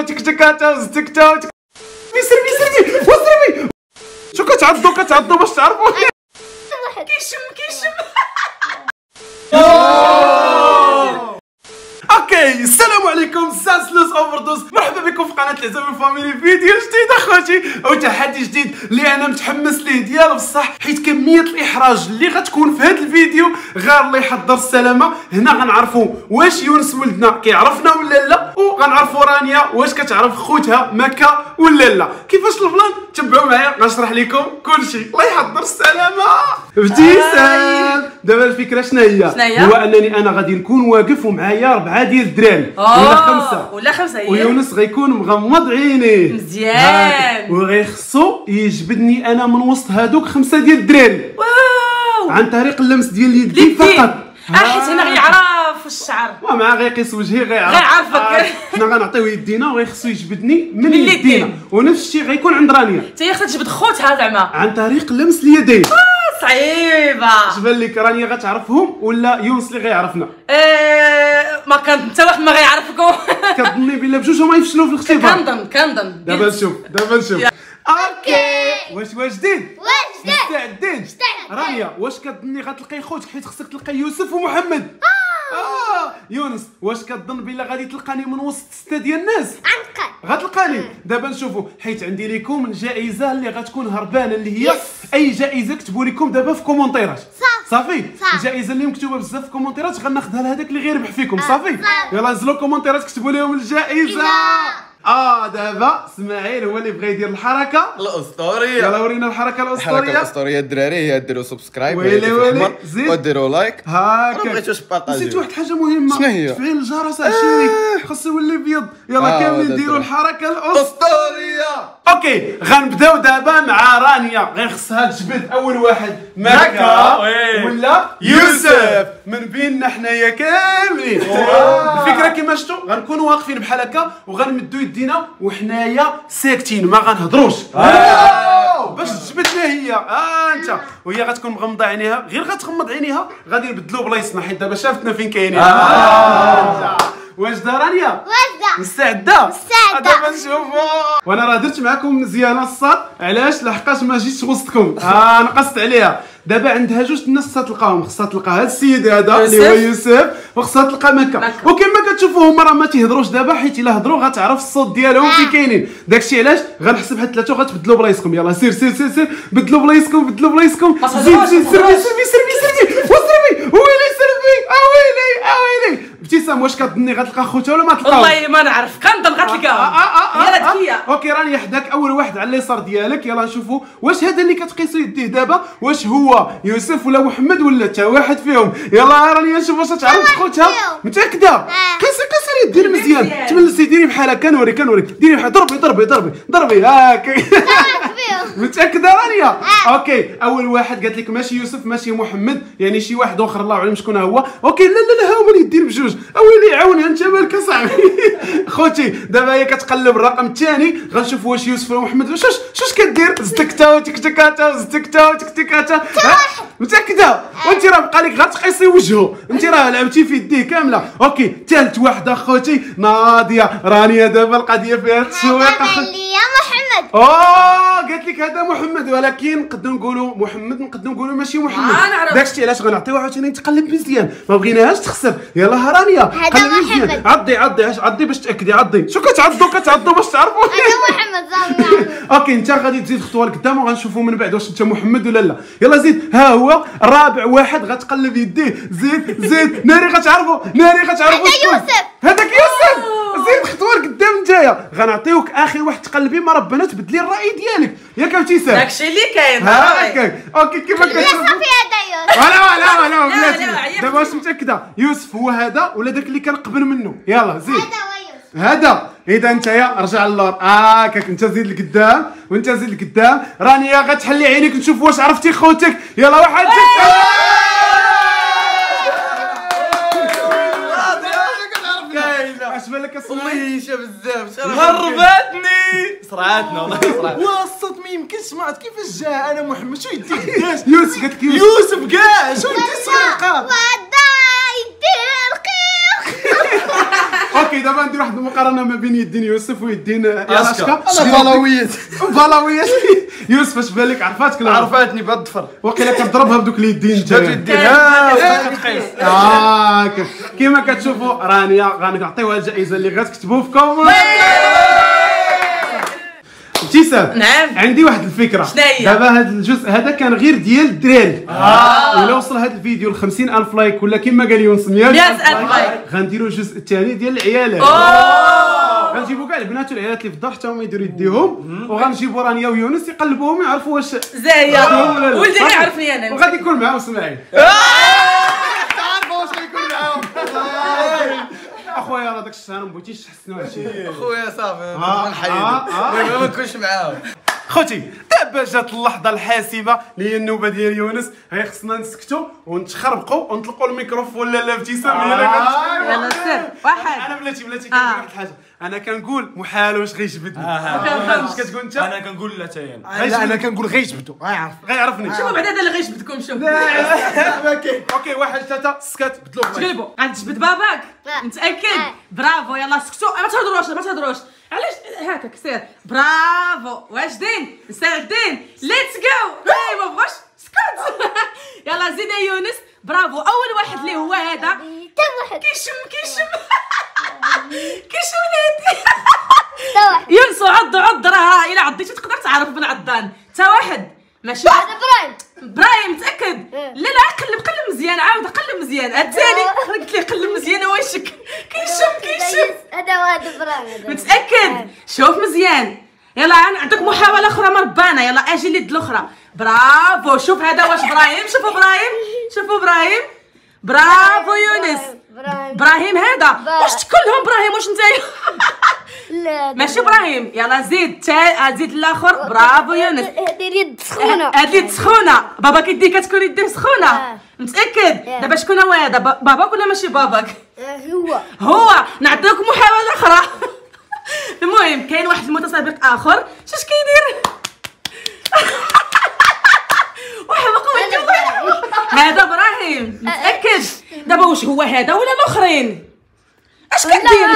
تك تكاتا تكتاوت سربي سربي وسربي. شو كتعضو كتعضو باش تعرفوا واحد كيشم. اوكي السلام عليكم سانسلوس اوفردوز، مرحبا بكم في قناه العزام الفاميلي. فيديو جديد اخوتي او تحدي جديد اللي انا متحمس ليه ديال بصح، حيت كميه الاحراج اللي غتكون في هذا الفيديو غير الله يحضر السلامه. هنا غنعرفوا واش يونس ولدنا كيعرفنا ولا لا، وغنعرفوا رانيا واش كتعرف خوتها مكا ولا لا. كيفاش البلان؟ تبعوا معايا غنشرح لكم كلشي. الله يحضر السلامه. ابتسام. دابا الفكره شنو هي؟ هو انني انا غادي نكون واقف ومعايا 4 ديال الدراري ولا 5 ولا 5 ويونس غيكون مغمض عينيه مزيان وغيخصو يجبدني انا من وسط هادوك 5 ديال الدراري عن طريق اللمس ديال اليدين فقط. حيت هنا غيعرف الشعر ومع غيقيس وجهي غيعرفك. حنا غنعطيو يدينا وغيخصو يجبدني من يدينا، ونفس الشيء غيكون عند رانيا حتى هي خصها تجبد خوتها زعما عن طريق لمس اليدين. صعيبه. جبان لك رانيا غتعرفهم ولا يونس اللي غيعرفنا؟ ما كان حتى واحد ما غيعرفكم. كظني بلا بجوجهم غيفشلوا في الاختبار. كنظن. دابا نشوف. اوكي واش جديد؟ مستعدين؟ رانيا واش كظني غتلقاي خوتك حيت خصك تلقاي يوسف ومحمد؟ يونس واش كظن بلا غادي تلقاني من وسط 6 ديال الناس؟ غتلقاني. دابا نشوفوا حيت عندي لكم الجائزه اللي غتكون هربانه اللي هي اي جائزه كتبوا لكم دابا في كومونتيرات. صافي الجائزه اللي مكتوبه بزاف في كومونتيرات غناخذها لهذاك اللي غيربح فيكم. صافي يلا نزلوا كومونتيرات كتبوا لهم الجائزه. دابا اسماعيل هو اللي بغى يدير الحركه الاسطوريه. يلا ورينا الحركه الاسطوريه. الحركه الاسطوريه الدراري هي ديروا سبسكرايب وديروا لايك. هاكا ما بغيتوش بارطاجيو. نسيت واحد حاجه مهمه، تفعيل الجرس عشان خاصو يولي ابيض. يلا كاملين ديروا الحركه الاسطوريه. اوكي غنبداو دابا مع رانيا. غير خصها تجبد اول واحد مكا ولا يوسف من بيننا حنايا كاملين. الفكره كما شفتوا غنكونوا واقفين بحال هكا وغنمدوا يدينا وحنايا ساكتين ما غنهضروش باش تجبدنا هي. انت وهي غتكون مغمضه عينيها، غير غتغمض عينيها غادي نبدلو بلايصنا حيت دابا شافتنا فين كاينين. واجده رانيا؟ واجده. مستعده؟ مستعده. دابا نشوفوا. وانا راه درت معكم مزيانه الصاد، علاش؟ لحقاش ما جيتش وسطكم. نقصت عليها. دابا عندها جوج الناس خصها تلقاهم، خصها تلقى هذا السيد هذا اللي هو يوسف وخصها تلقى مكه. وكما كتشوفوا هما راه ما تيهضروش دابا حيت الا هضروا غتعرف الصوت ديالهم فين كاينين. داكشي علاش غنحسب حتى 3 غتبدلوا بلايصكم. يلا سير بدلوا بلايصكم زيد سربي وسربي ويلي سربي اويلي. ابتسام واش كتظني غتلقى خوتها ولا ما تلقاها؟ والله ما نعرف، كنظن غتلقاها. يلا ذكيه. اوكي راني حداك اول واحد على اليسار ديالك. يلا نشوفوا واش هذا اللي كتقيسو يديه دابا واش هو يوسف ولا محمد ولا حتى واحد فيهم. يلا راني نشوف واش تعرف خوتها. متاكده؟ قيسي يدير مزيان، تملسي ديري بحال هكا. نوري ديري بحال ضربي هاكا. متاكده رانيا؟ اوكي اول واحد قالت لك ماشي يوسف ماشي محمد، يعني شي واحد اخر الله اعلم شكون هو. اوكي لا هما اللي يدير بجوج. اويلي عاونها انت مالك اصاحبي. خوتي دابا هي كتقلب الرقم الثاني، غنشوف واش يوسف ولا محمد. شوش كدير؟ زدكتا وتكتكاتا متاكده؟ وانت راه بقى لك غير تقيسي وجهه، انت راه لعبتي في يديه كامله. اوكي ثالث واحده خوتي ناضيه. رانيا دابا القضيه فيها التسويق. محمد. قالت لك هذا محمد، ولكن نقدروا نقولوا محمد نقدروا نقولوا ماشي محمد. داكشي علاش غنعطيوها عاوتاني تقلب مزيان، ما بغيناهاش تخسر. يلا رانيا قلبي مزيان. عضي باش تاكدي. عضي. شو كتعضوا باش تعرفوا هذا محمد زعما. اوكي انت غادي تزيد خطوه لقدام وغنشوفوا من بعد واش انت محمد ولا لا. يلا زيد. ها هو رابع واحد غتقلب يديه. زيد. ناري غتعرفوا يوسف. هذاك يوسف. زيد خطوه لقدام نتايا. غنعطيوك اخر واحد تقلبي ما ربنا تبدلي الراي ديالك ياك ابتسام. داكشي اللي كاين هاكا. اوكي كيفاش كتشوف؟ صافي هذا يوسف. لا بلاتي دابا واش متاكده يوسف هو هذا ولا داك اللي كان قبل منه؟ يلا زيد. هذا اذا انتيا رجع للور. هاكاك انت زيد لقدام وانت زيد لقدام. رانيا غتحلي عينيك نشوف واش عرفتي خوتك. يلا واحد والله هشام بزاف هربتني. صرعاتنا والله صرعاتنا وسط ما يمكنش. ما عرفت كيفاش جاه انا محمد. شو يدي قداش يوسف قالت لك يوسف كاع شو يدي السرقه ودا يدي القيق. اوكي دابا ندير واحد المقارنه ما بين يدين يوسف ويدين يلاشكا. فلاويات فلاويات يوسف اش بالك عرفاتك؟ عرفاتني بهاد الظفر وقيلا كتضربها بدوك اليدين تاعك اليدين كتقيس. كيما كتشوفوا رانيا غنعطيوها الجائزه اللي غتكتبوا في كومنت. ابتسام نعم عندي واحد الفكره. شناهي؟ دابا هذا الجزء هذا كان غير ديال الدراري. الا وصل هذا الفيديو ل 50,000 لايك ولا كما قال يونس 100,000 لايك غنديروا الجزء الثاني ديال العيالات. غنجيبوا كاع البنات والعيالات اللي في الدار حتى هما يديروا يديهم وغنجيبوا رانيا ويونس يقلبوهم يعرفوا واش زاهيه ولدي يعرفني انا وغادي يكون معاهم اسماعيل. تعرفوا واش غيكون معاهم اخويا؟ راه داك الشهر ما بغيتيش تحسنوا هادشي اخويا صافي ما نحيدو ما نكونش معاهم. خوتي دابا جات اللحظه الحاسمه اللي هي النوبه ديال يونس. هي خصنا نسكتوا ونتخربقوا ونطلقوا الميكروفون. لا ابتسام هي اللي كتقول يلا سير واحد. انا بلاتي كنقول واحد الحاجه. انا كنقول محال واش غيجبدني. واش كتقول انت؟ انا كنقول لا حتى انا كنقول غيجبدو غيعرف غيعرفني. شوفوا بعدا هذا اللي غيجبدكم. شوف اوكي اوكي واحد ثلاثه سكت بدلو تجيبو غتجبد باباك متاكد. برافو يلا سكتوا ما تهضروش ما تهضروش علاش هكاك سير. برافو واجدين ساعدين ليتس جو. ايوا ما بغاش سكت. يلا زيد يا يونس. برافو اول واحد اللي هو هذا حتى واحد كيشم ليدي حتى واحد. يونس عض راه الا عضيتي تقدر تعرف بن عضان حتى واحد ماشي واحد. برايم متاكد؟ لا لا قلب مزيان عاود قلب مزيان. الثاني قلت ليه قلب مزيان هو يشك كيشم هذا واحد برايم متاكد. شوف مزيان يلا عندك محاولة أخرى مربانة. يلا أجي ليد الأخرى. برافو شوف هذا واش برايم. شوفوا برايم شوفوا برايم. برافو يونس برايم هذا واش كلهم برايم واش نتايا؟ لا ماشي برايم. يلا زيد زيد الآخر. برافو يونس. هذه يد سخونة هذه يد سخونة. بابا كيدي كتكون يديه سخونة متأكد. دابا شكون هو هذا؟ باباك ولا ماشي باباك؟ هو نعطيك محاولة أخرى. المهم كاين واحد المتسابق اخر شاش كيدير وحمق هذا ابراهيم متاكد. دابا واش هو هذا ولا الاخرين؟ اش كدير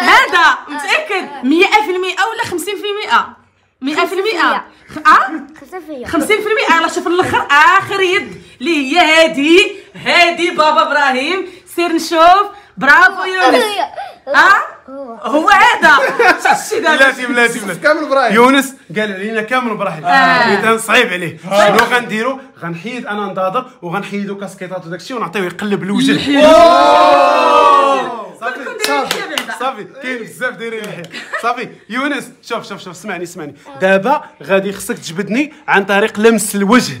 هذا متاكد 100% ولا 50% 50%. يلاه شوف الاخر اخر يد اللي هي هادي هادي بابا ابراهيم. سير نشوف. برافو يونس. هو هذا شتي دابا بلاتي بلاتي كامل براحل. يونس قال علينا كامل براحل اذا صعيب عليه. شنو غنديرو؟ غنحيد انا نضاضر وغنحيدو كاسكيطات وداكشي ونعطيوه يقلب الوجه. صافي كاين بزاف دايرين الحيل. صافي يونس شوف شوف شوف اسمعني اسمعني. دابا غادي خصك تجبدني عن طريق لمس الوجه.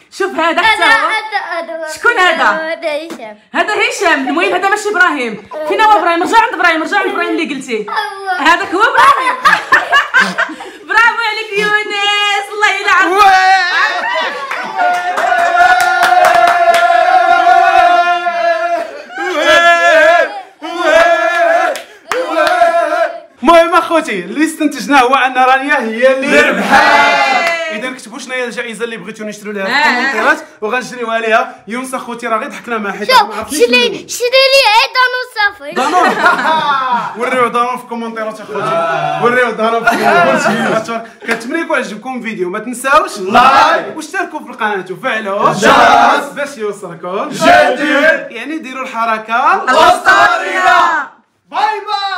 شوف هذا حتى هو شكون هذا؟ هذا هشام هذا هشام. المهم هذا ماشي ابراهيم. فين هو ابراهيم؟ رجع عند ابراهيم رجع عند ابراهيم اللي قلتي هذاك هو ابراهيم. برافو عليك يونس الله يلعن. المهم اخوتي اللي استنتجناه هو ان رانيا هي اللي ربحات. اذا كتبوا شنو هي الجائزه اللي بغيتو نشتروا لها في الكومنتات وغنشريوها ليها. يونس اخوتي راه غير ضحكنا معاه حيت ما عرفتش. شري لي دانون صافي دانون. وريو دانون في الكومنتات اخوتي وريو دانون في الكومنتات. كنتمنى يكون عجبكم فيديو ما تنساوش لايك واشتركوا في القناه وفعلوا الجرس باش يوصلكم جديد. يعني ديروا الحركه الاسطوريه. باي باي.